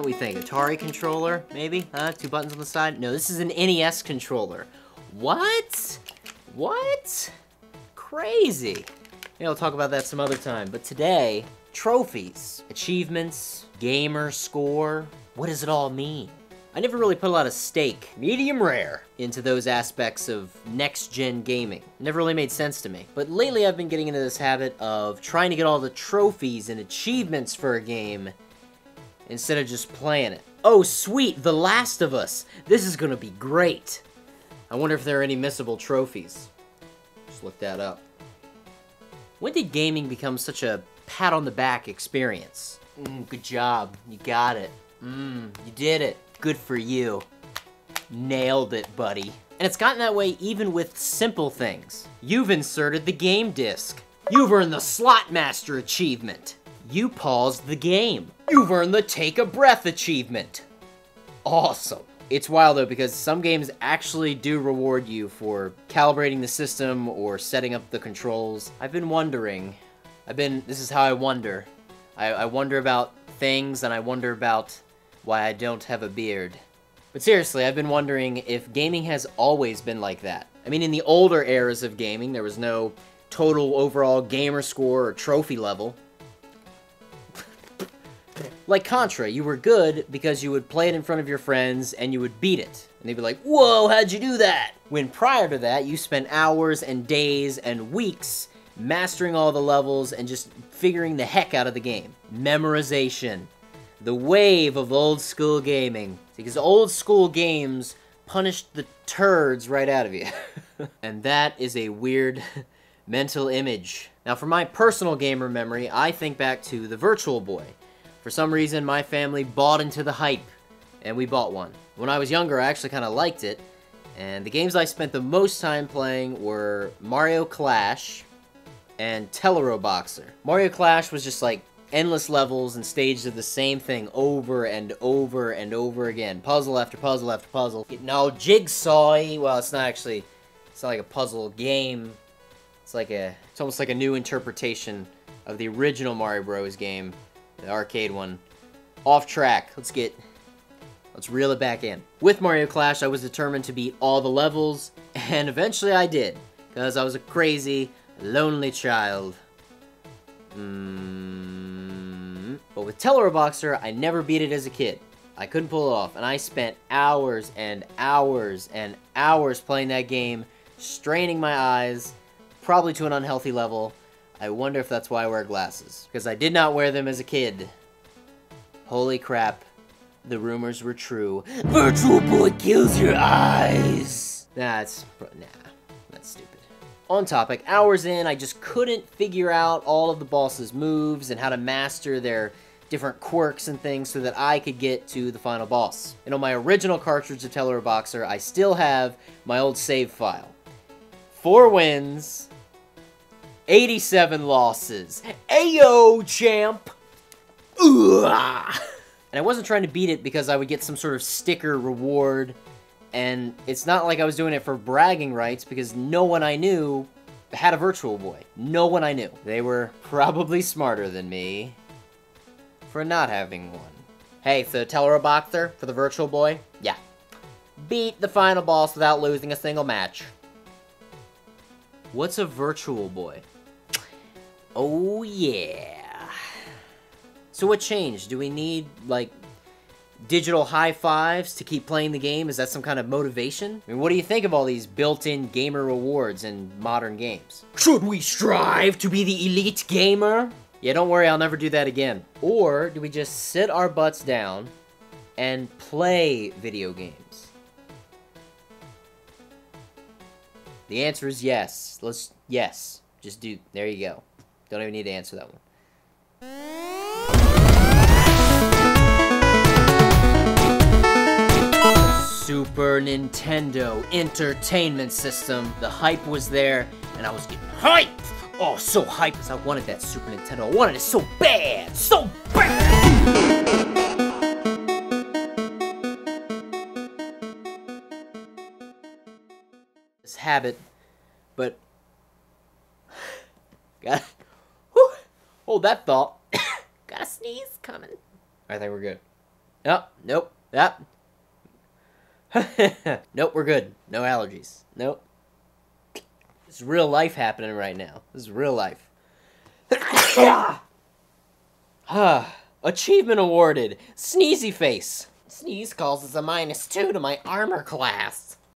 What do we think? Atari controller, maybe? Huh? Two buttons on the side? No, this is an NES controller. What? What? Crazy. Yeah, we'll talk about that some other time. But today, trophies, achievements, gamer score. What does it all mean? I never really put a lot of stake, medium rare, into those aspects of next-gen gaming. Never really made sense to me. But lately I've been getting into this habit of trying to get all the trophies and achievements for a game instead of just playing it. Oh sweet, The Last of Us! This is gonna be great! I wonder if there are any missable trophies. Just look that up. When did gaming become such a pat-on-the-back experience? Good job. You got it. You did it. Good for you. Nailed it, buddy. And it's gotten that way even with simple things. You've inserted the game disc. You've earned the Slot Master achievement. You paused the game. You've earned the Take a Breath achievement. Awesome. It's wild though, because some games actually do reward you for calibrating the system or setting up the controls. I've been wondering. This is how I wonder. I wonder about things, and I wonder about why I don't have a beard. But seriously, I've been wondering if gaming has always been like that. I mean, in the older eras of gaming, there was no total overall gamer score or trophy level. Like Contra, you were good because you would play it in front of your friends and you would beat it. And they'd be like, whoa, how'd you do that? When prior to that, you spent hours and days and weeks mastering all the levels and just figuring the heck out of the game. Memorization. The wave of old school gaming. Because old school games punished the turds right out of you. And that is a weird mental image. Now for my personal gamer memory, I think back to the Virtual Boy. For some reason, my family bought into the hype, and we bought one. When I was younger, I actually kind of liked it. And the games I spent the most time playing were Mario Clash and Teleroboxer. Mario Clash was just like endless levels and stages of the same thing over and over and over again. Puzzle after puzzle after puzzle. Getting all jigsaw-y. Well, it's not like a puzzle game. It's almost like a new interpretation of the original Mario Bros game, the arcade one. Off track. Let's reel it back in. With Mario Clash, I was determined to beat all the levels, and eventually I did, because I was a crazy, lonely child. But with Teleroboxer, I never beat it as a kid. I couldn't pull it off, and I spent hours and hours and hours playing that game, straining my eyes, probably to an unhealthy level. I wonder if that's why I wear glasses, because I did not wear them as a kid. Holy crap, the rumors were true. Virtual Boy kills your eyes! That's stupid. On topic, hours in, I just couldn't figure out all of the bosses' moves and how to master their different quirks and things so that I could get to the final boss. And on my original cartridge of Teleroboxer, I still have my old save file. 4 wins, 87 losses. Ayo, champ! And I wasn't trying to beat it because I would get some sort of sticker reward. And it's not like I was doing it for bragging rights, because no one I knew had a Virtual Boy. No one I knew. They were probably smarter than me for not having one. Hey, so Teleroboxer for the Virtual Boy? Yeah. Beat the final boss without losing a single match. What's a Virtual Boy? Oh, yeah. So what changed? Do we need, like, digital high fives to keep playing the game? Is that some kind of motivation? I mean, what do you think of all these built-in gamer rewards in modern games? Should we strive to be the elite gamer? Yeah, don't worry, I'll never do that again. Or do we just sit our butts down and play video games? The answer is yes. Yes. Just do, there you go. Don't even need to answer that one. Super Nintendo Entertainment System. The hype was there, and I was getting hyped! Oh, so hyped, because I wanted that Super Nintendo. I wanted it so bad! So bad! This habit, but... Gotta... Whew, hold that thought. Got a sneeze coming. I think we're good. Oh, nope. Yep. Nope, we're good. No allergies. Nope. This is real life happening right now. This is real life. Achievement awarded. Sneezy face. Sneeze causes a -2 to my armor class.